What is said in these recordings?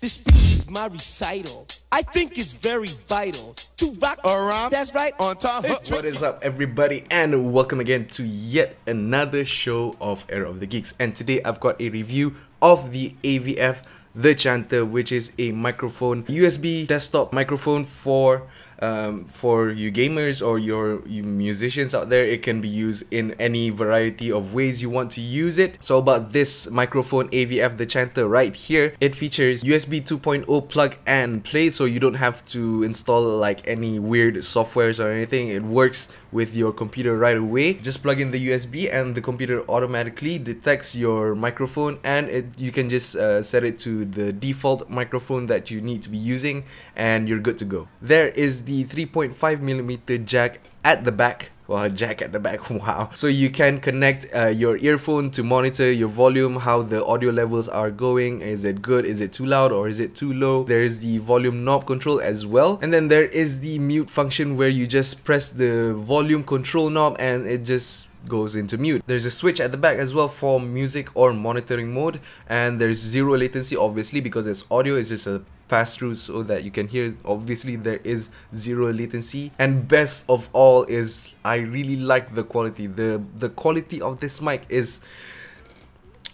This speech is my recital. I think it's very vital to rock around. That's right, on time. What is up, everybody, and welcome again to yet another show of Era of the Geeks. And today I've got a review of the AVF The Chanter, which is a microphone, USB desktop microphone for you gamers or you musicians out there. It can be used in any variety of ways you want to use it. So about this microphone, AVF The Chanter right here, it features USB 2.0 plug and play, so you don't have to install like any weird softwares or anything. It works with your computer right away. Just plug in the USB and the computer automatically detects your microphone, and you can just set it to the default microphone that you need to be using, and you're good to go. There is the 3.5mm jack at the back. Well, jack at the back, wow. So you can connect your earphone to monitor your volume, how the audio levels are going. Is it good? Is it too loud or is it too low? There is the volume knob control as well. And then there is the mute function where you just press the volume control knob and it just goes into mute. There's a switch at the back as well for music or monitoring mode, and there's zero latency, obviously, because it's audio. It's just a pass through so that you can hear. Obviously there is zero latency, and best of all is I really like the quality. The quality of this mic is,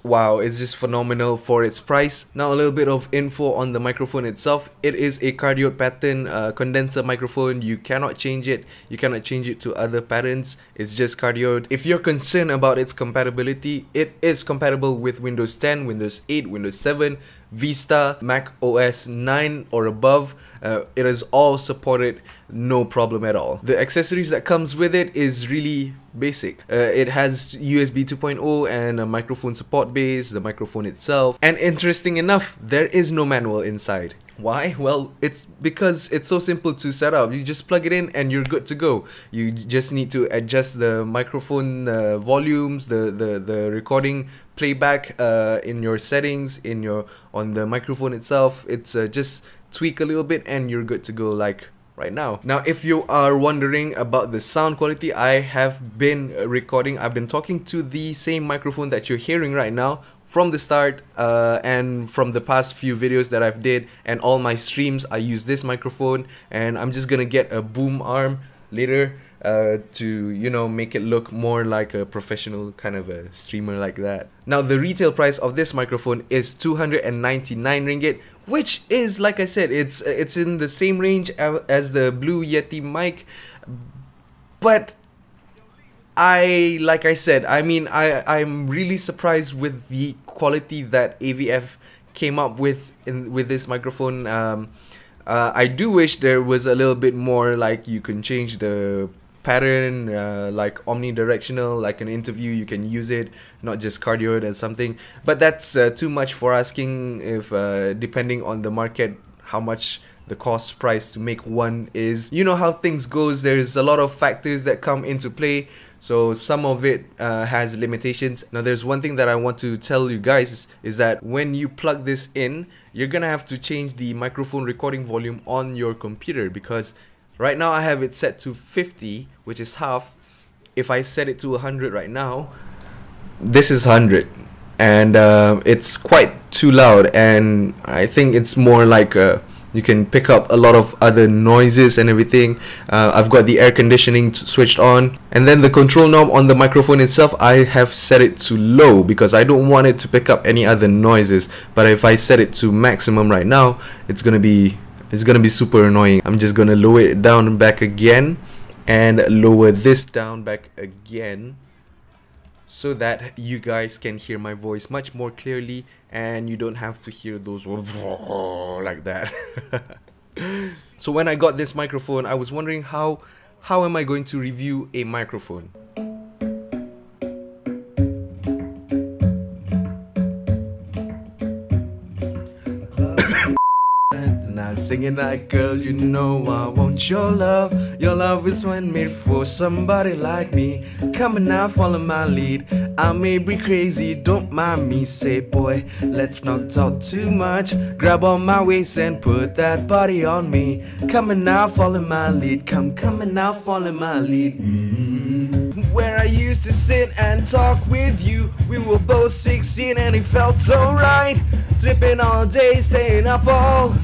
wow, it's just phenomenal for its price. Now a little bit of info on the microphone itself. It is a cardioid pattern condenser microphone. You cannot change it. You cannot change it to other patterns. It's just cardioid. If you're concerned about its compatibility, it is compatible with Windows 10, Windows 8, Windows 7, Vista, Mac OS 9 or above. It is all supported, no problem at all. The accessories that comes with it is really basic. It has USB 2.0 and a microphone support base, the microphone itself, and interesting enough, there is no manual inside. Why? Well, it's because it's so simple to set up. You just plug it in and you're good to go. You just need to adjust the microphone volumes, the recording playback in your settings, on the microphone itself. It's just tweak a little bit and you're good to go, like right now. Now if you are wondering about the sound quality, I have been recording. I've been talking to the same microphone that you're hearing right now from the start, and from the past few videos that I've did and all my streams, I use this microphone, and I'm just gonna get a boom arm later to, you know, make it look more like a professional kind of a streamer like that. Now the retail price of this microphone is 299 ringgit, which is, like I said, it's in the same range as the Blue Yeti mic, but I'm really surprised with the quality that AVF came up with with this microphone. I do wish there was a little bit more, like you can change the pattern, like omnidirectional, like an interview, you can use it, not just cardioid and something. But that's too much for asking, if depending on the market, how much the cost price to make one is. You know how things goes, there's a lot of factors that come into play, so some of it has limitations. Now there's one thing that I want to tell you guys is that when you plug this in, you're gonna have to change the microphone recording volume on your computer, because right now I have it set to 50, which is half. If I set it to 100 right now, this is 100, and it's quite too loud, and I think it's more like a, you can pick up a lot of other noises and everything. I've got the air conditioning switched on, and then the control knob on the microphone itself, I have set it to low because I don't want it to pick up any other noises. But if I set it to maximum right now, it's gonna be super annoying. I'm just gonna lower it down back again, and lower this down back again, so that you guys can hear my voice much more clearly and you don't have to hear those like that. So when I got this microphone, I was wondering how am I going to review a microphone? Now singing that, girl, you know I want your love. Your love is one made for somebody like me. Come and now follow my lead. I may be crazy, don't mind me. Say boy, let's not talk too much. Grab on my waist and put that body on me. Come and now follow my lead. Come and now follow my lead. Where I used to sit and talk with you. We were both 16 and it felt so right. Sleeping all day, staying up all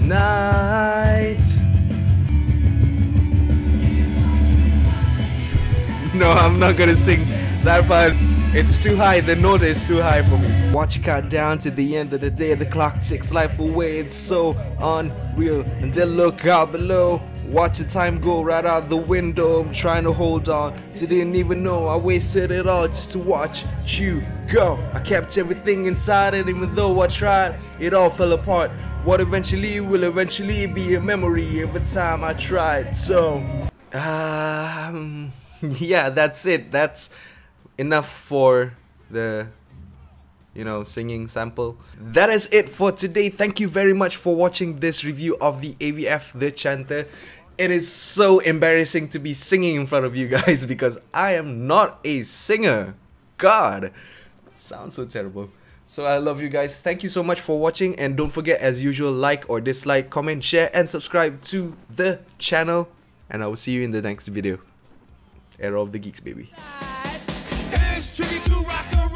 night. No, I'm not gonna sing that part. It's too high, the note is too high for me. Watch count down to the end of the day. The clock ticks life away, it's so unreal. And then look out below, watch the time go right out the window. I'm trying to hold on to didn't even know I wasted it all just to watch you go. I kept everything inside and even though I tried, it all fell apart. What eventually will eventually be a memory every time I tried. So, yeah, that's it. That's enough for the singing sample. That is it for today. Thank you very much for watching this review of the AVF The Chanter. It is so embarrassing to be singing in front of you guys because I am not a singer. God, sounds so terrible. So I love you guys. Thank you so much for watching and don't forget as usual, like or dislike, comment, share and subscribe to the channel. And I will see you in the next video. Era of the Geeks, baby. It's tricky to rock around.